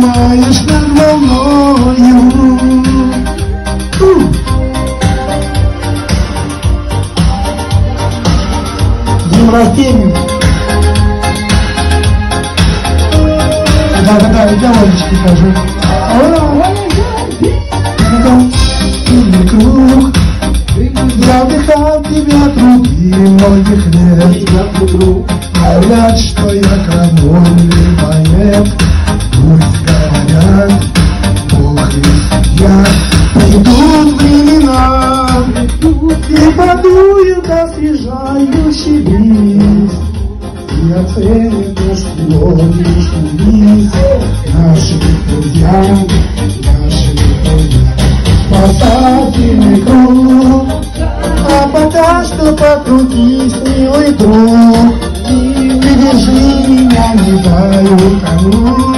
знаешь над волною. Днем рождения! Да-да-да, я водички хожу. Круг, я вдыхал тебя труды многих лет, говорят, что я кровой поэт. Пусть говорят, Бог и судья. Придут времена, и подуют освежающий бриз, и оценят наш сегодняшний виз. Нашими друзьями, нашими друзьями. Поставьте мне круг, а пока что покрутись, милый друг. Ты держи меня, не дай утонуть.